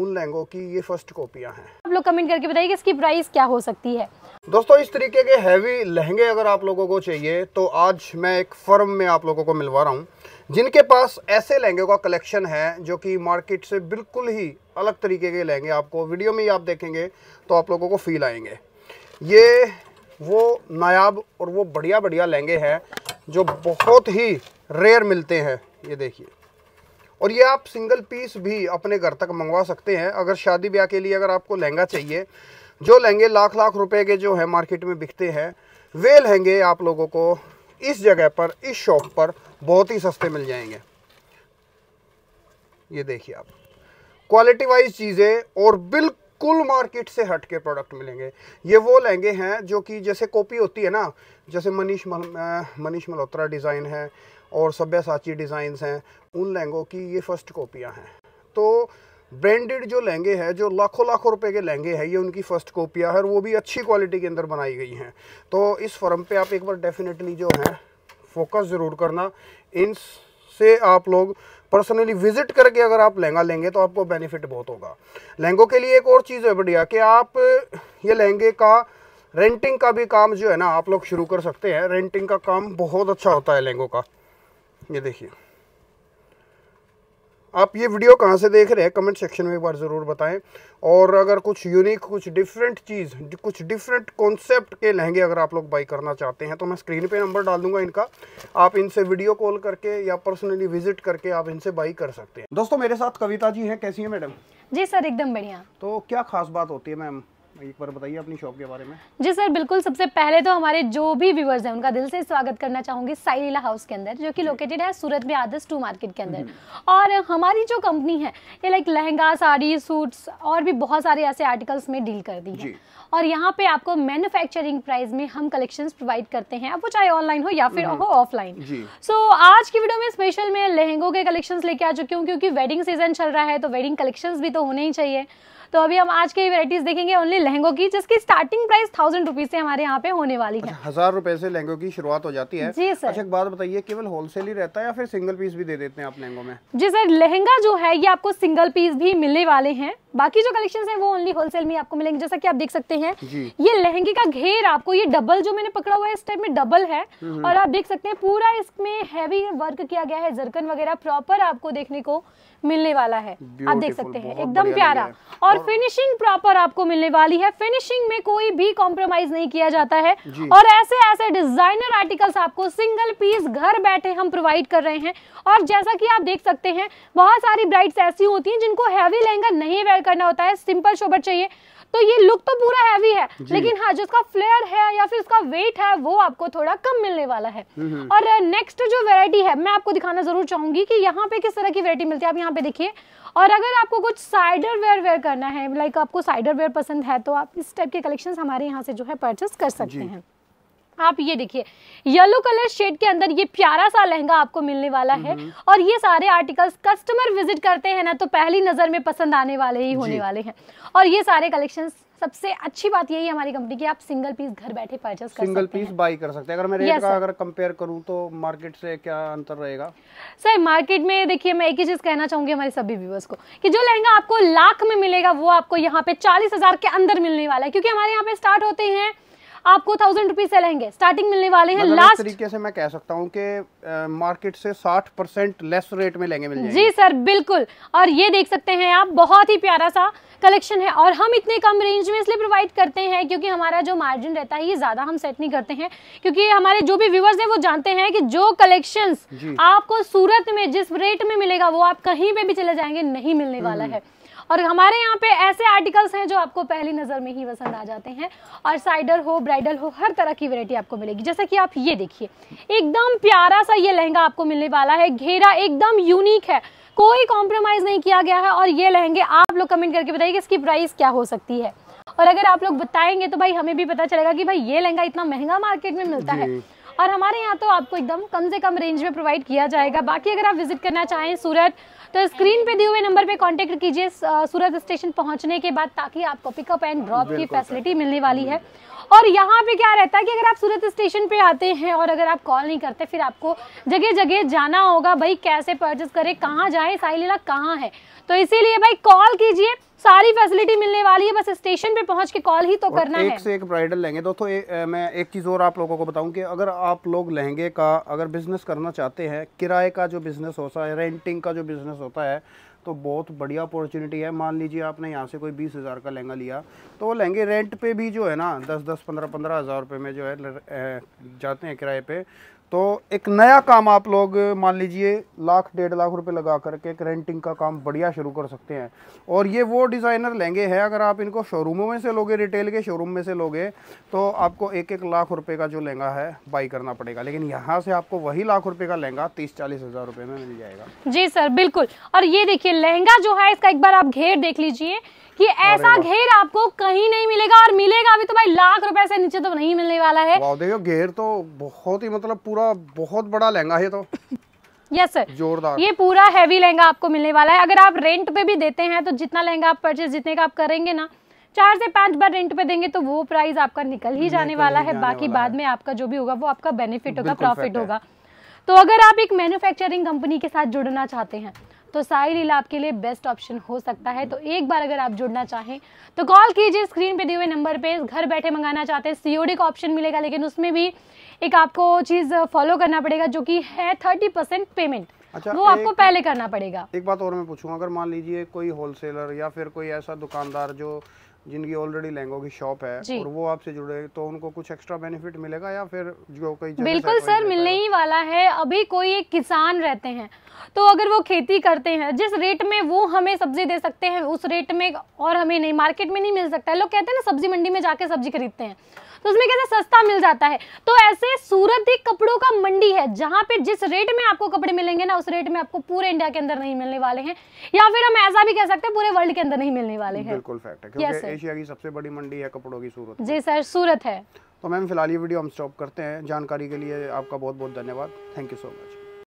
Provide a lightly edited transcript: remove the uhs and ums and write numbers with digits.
उन लहंगों की ये फर्स्ट कॉपियां हैं। आप लोग कमेंट करके बताइए कि इसकी प्राइस क्या हो सकती है। दोस्तों इस तरीके के हैवी लहंगे अगर आप लोगों को चाहिए तो आज मैं एक फर्म में आप लोगों को मिलवा रहा हूँ जिनके पास ऐसे लहंगे का कलेक्शन है जो कि मार्केट से बिल्कुल ही अलग तरीके के लहंगे आपको वीडियो में ही आप देखेंगे तो आप लोगों को फील आएंगे। ये वो नायाब और वो बढ़िया बढ़िया लहंगे हैं जो बहुत ही रेयर मिलते हैं। ये देखिए, और ये आप सिंगल पीस भी अपने घर तक मंगवा सकते हैं। अगर शादी ब्याह के लिए अगर आपको लहंगा चाहिए, जो लहंगे लाख लाख रुपए के जो है मार्केट में बिकते हैं, वे लहंगे आप लोगों को इस जगह पर, इस शॉप पर बहुत ही सस्ते मिल जाएंगे। ये देखिए आप, क्वालिटी वाइज चीज़ें और बिल्कुल मार्केट से हट के प्रोडक्ट मिलेंगे। ये वो लहंगे हैं जो कि जैसे कॉपी होती है ना, जैसे मनीष मल्होत्रा डिज़ाइन है और सब्यासाची डिज़ाइंस हैं, उन लहंगों की ये फर्स्ट कॉपियां हैं। तो ब्रांडेड जो लहंगे हैं, जो लाखों लाखों रुपए के लहंगे हैं, ये उनकी फ़र्स्ट कॉपियां हैं और वो भी अच्छी क्वालिटी के अंदर बनाई गई हैं। तो इस फर्म पे आप एक बार डेफिनेटली जो है फोकस ज़रूर करना। इनसे आप लोग पर्सनली विजिट करके अगर आप लहंगा लेंगे तो आपको बेनिफिट बहुत होगा। लहंगों के लिए एक और चीज़ है बढ़िया कि आप ये लहंगे का रेंटिंग का भी काम जो है ना आप लोग शुरू कर सकते हैं। रेंटिंग का काम बहुत अच्छा होता है लहंगों का। ये देखिए आप, ये वीडियो कहाँ से देख रहे हैं कमेंट सेक्शन में एक बार ज़रूर बताएं। और अगर कुछ यूनिक, कुछ डिफरेंट चीज़, कुछ डिफरेंट कॉन्सेप्ट के लहंगे अगर आप लोग बाई करना चाहते हैं तो मैं स्क्रीन पे नंबर डाल दूंगा इनका। आप इनसे वीडियो कॉल करके या पर्सनली विजिट करके आप इनसे बाई कर सकते हैं। दोस्तों मेरे साथ कविता जी हैं, कैसी हैं मैडम? जी सर एकदम बढ़िया। तो क्या खास बात होती है मैम, एक बार बताइए अपनी शॉप के बारे में। जी सर बिल्कुल, सबसे पहले तो हमारे जो भी व्यूवर्स हैं उनका दिल से स्वागत करना चाहूंगी साई लीला हाउस के अंदर, जो कि लोकेटेड है सूरत में आदर्श 2 मार्केट के अंदर। और हमारी जो कंपनी है ये लाइक लहंगा, साड़ी, सूट्स और भी बहुत सारे ऐसे आर्टिकल्स में डील करती है। और यहाँ पे आपको मैन्युफैक्चरिंग प्राइस में हम कलेक्शंस प्रोवाइड करते हैं, वो चाहे ऑनलाइन हो या फिर हो ऑफलाइन। सो आज की वीडियो में स्पेशल मैं लहंगों के कलेक्शंस लेके आ चुकी हूँ क्योंकि वेडिंग सीजन चल रहा है तो वेडिंग कलेक्शंस भी तो होने ही चाहिए। तो अभी हम आज के वैरायटीज देखेंगे ओनली लहंगों की, जिसकी स्टार्टिंग प्राइस 1000 रुपीज से हमारे यहाँ पे होने वाली है। 1000 रुपए से लहंगों की शुरुआत हो जाती है। जी सर। अच्छा एक बात बताइए, केवल होलसेल ही रहता है या फिर सिंगल पीस भी दे देते हैं आप लहंगों में? जी सर, लहंगा जो है ये आपको सिंगल पीस भी मिलने वाले हैं। बाकी जो कलेक्शंस हैं वो ओनली होलसेल में आपको मिलेंगे। जैसा कि आप देख सकते हैं ये लहंगे का घेर आपको, ये डबल जो मैंने पकड़ा हुआ है इस टाइप में डबल है और आप देख सकते हैं पूरा इसमें हैवी वर्क किया गया है, जरकन वगैरह प्रॉपर आपको देखने को मिलने वाला है। आप देख सकते हैं एकदम प्यारा, और फिनिशिंग प्रॉपर आपको मिलने वाली है। फिनिशिंग में कोई भी कॉम्प्रोमाइज नहीं किया जाता है और ऐसे ऐसे डिजाइनर आर्टिकल्स आपको सिंगल पीस घर बैठे हम प्रोवाइड कर रहे हैं। और जैसा कि आप देख सकते हैं बहुत सारी ब्राइड्स ऐसी होती हैं जिनको हैवी लहंगा नहीं वेयर करना होता है, सिंपल शोभर चाहिए, तो ये लुक तो पूरा हैवी है लेकिन हाँ जो उसका फ्लेयर है या फिर उसका वेट है वो आपको थोड़ा कम मिलने वाला है। और नेक्स्ट जो वैरायटी है मैं आपको दिखाना जरूर चाहूंगी कि यहाँ पे किस तरह की वैरायटी मिलती है। आप यहाँ पे देखिए, और अगर आपको कुछ साइडर वेयर करना है, लाइक आपको साइडर वेयर पसंद है तो आप इस टाइप के कलेक्शंस हमारे यहाँ से जो है परचेस कर सकते हैं। आप ये देखिए येलो कलर शेड के अंदर ये प्यारा सा लहंगा आपको मिलने वाला है और ये सारे आर्टिकल्स कस्टमर विजिट करते हैं ना तो पहली नजर में पसंद आने वाले ही होने वाले हैं। और ये सारे कलेक्शंस, सबसे अच्छी बात यही है हमारी कंपनी की, आप सिंगल पीस घर बैठे परचेस कर सकते हैं, सिंगल पीस बाई कर सकते हैं। अगर मैं रेट का अगर कंपेयर करूं तो मार्केट से क्या अंतर रहेगा? सर मार्केट में देखिए मैं एक ही चीज कहना चाहूंगी हमारे सभी व्यूअर्स को कि जो लहंगा आपको लाख में मिलेगा वो आपको यहाँ पे 40,000 के अंदर मिलने वाला है, क्योंकि हमारे यहाँ पे स्टार्ट होते हैं आपको 1000 रुपीज से लहंगे स्टार्टिंग मिलने वाले हैं। मतलब लास्ट तरीके से मैं कह सकता हूँ कि मार्केट से 60% लेस रेट में लहंगे मिल जाएंगे। जी सर बिल्कुल। और ये देख सकते हैं आप, बहुत ही प्यारा सा कलेक्शन है और हम इतने कम रेंज में इसलिए प्रोवाइड करते हैं क्योंकि हमारा जो मार्जिन रहता है ये ज्यादा हम सेट नहीं करते हैं, क्योंकि हमारे जो भी व्यूवर्स हैं वो जानते हैं कि जो कलेक्शंस आपको सूरत में जिस रेट में मिलेगा वो आप कहीं पे भी चले जाएंगे नहीं मिलने वाला है। और हमारे यहाँ पे ऐसे आर्टिकल्स हैं जो आपको पहली नज़र में ही पसंद आ जाते हैं, और साइडर हो, ब्राइडल हो, हर तरह की वैरायटी आपको मिलेगी। जैसा कि आप ये देखिए एकदम प्यारा सा ये लहंगा आपको मिलने वाला है, घेरा एकदम यूनिक है, कोई कॉम्प्रोमाइज़ नहीं किया गया है। और ये लहंगे आप लोग कमेंट करके बताइए कि इसकी प्राइस क्या हो सकती है, और अगर आप लोग बताएंगे तो भाई हमें भी पता चलेगा कि भाई ये लहंगा इतना महंगा मार्केट में मिलता है। और हमारे यहाँ तो आपको एकदम कम से कम रेंज में प्रोवाइड किया जाएगा। बाकी अगर आप विजिट करना चाहें सूरत तो स्क्रीन पे दिए हुए नंबर पे कांटेक्ट कीजिए सूरत स्टेशन पहुंचने के बाद, ताकि आपको पिकअप एंड ड्रॉप की फैसिलिटी मिलने वाली है। और यहाँ पे क्या रहता है कि अगर आप सूरत स्टेशन पे आते हैं और अगर आप कॉल नहीं करते फिर आपको जगह जगह जाना होगा, भाई कैसे परचेस करें, कहाँ जाए, साई लीला कहाँ है, तो इसीलिए भाई कॉल कीजिए। फैसिलिटी मिलने वाली है, बस स्टेशन पे पहुंच के कॉल ही तो करना है। एक से एक ब्राइडल लहंगे दोस्तों। मैं एक चीज़ और आप लोगों को बताऊं कि अगर आप लोग लहंगे का अगर बिजनेस करना चाहते हैं, किराए का जो बिजनेस होता है, रेंटिंग का जो बिजनेस होता है, तो बहुत बढ़िया अपॉर्चुनिटी है। मान लीजिए आपने यहाँ से कोई 20,000 का लहंगा लिया, तो वो लहंगे रेंट पे भी जो है ना 10-15,000 रुपये में जो है जाते हैं किराए पे। तो एक नया काम आप लोग मान लीजिए 1-1.5 लाख रुपए लगा करके एक रेंटिंग का काम बढ़िया शुरू कर सकते हैं। और ये वो डिज़ाइनर लहंगे हैं, अगर आप इनको शोरूमों में से लोगे, रिटेल के शोरूम में से लोगे, तो आपको 1-1 लाख रुपए का जो लहंगा है बाई करना पड़ेगा। लेकिन यहाँ से आपको वही लाख रुपए का लहंगा 30-40 हज़ार रुपये में मिल जाएगा। जी सर बिल्कुल। और ये देखिए लहंगा जो है इसका एक बार आप घेर देख लीजिए कि ऐसा घेर आपको कहीं नहीं मिलेगा, और मिलेगा भी तो भाई लाख रुपए से नीचे तो नहीं मिलने वाला है। वाह देखो घेर तो बहुत ही मतलब पूरा बहुत बड़ा लहंगा है तो यस सर जोरदार। ये पूरा हैवी लहंगा आपको मिलने वाला है। अगर आप रेंट पे भी देते हैं तो जितना लहंगा आप परचेज जितने का आप करेंगे ना 4 से 5 बार रेंट पे देंगे तो वो प्राइस आपका निकल ही जाने वाला है। बाकी बाद में आपका जो भी होगा वो आपका बेनिफिट होगा, प्रॉफिट होगा। तो अगर आप एक मैन्युफैक्चरिंग कंपनी के साथ जुड़ना चाहते हैं तो साई लीला आपके लिए बेस्ट ऑप्शन हो सकता है। तो एक बार अगर आप जुड़ना चाहें तो कॉल कीजिए स्क्रीन पे दिए हुए नंबर पे। घर बैठे मंगाना चाहते हैं सीओडी का ऑप्शन मिलेगा, लेकिन उसमें भी एक आपको चीज़ फॉलो करना पड़ेगा जो कि है 30% पेमेंट। अच्छा, वो आपको पहले करना पड़ेगा। एक बात और मैं पूछूंगा, अगर मान लीजिए कोई होलसेलर या फिर कोई ऐसा दुकानदार जो जिनकी ऑलरेडी लहंगों की शॉप है और वो आपसे जुड़े तो उनको कुछ एक्स्ट्रा बेनिफिट मिलेगा या फिर जो कोई? बिल्कुल सर मिलने ही वाला है। अभी कोई एक किसान रहते हैं तो अगर वो खेती करते हैं जिस रेट में वो हमें सब्जी दे सकते हैं उस रेट में और हमें नहीं मार्केट में नहीं मिल सकता है। लोग कहते हैं ना सब्जी मंडी में जाके सब्जी खरीदते हैं तो उसमें कैसे सस्ता मिल जाता है। तो ऐसे सूरत एक कपड़ों का मंडी है जहाँ पे जिस रेट में आपको कपड़े मिलेंगे ना उस रेट में आपको पूरे इंडिया के अंदर नहीं मिलने वाले हैं, या फिर हम ऐसा भी कह सकते हैं पूरे वर्ल्ड के अंदर नहीं मिलने वाले हैं। बिल्कुल फैक्ट है क्योंकि एशिया की सबसे बड़ी मंडी है कपड़ों की सूरत। जी सर सूरत है। तो मैम फिलहाल ये वीडियो हम स्टॉप करते हैं। जानकारी के लिए आपका बहुत बहुत धन्यवाद। Thank you so much.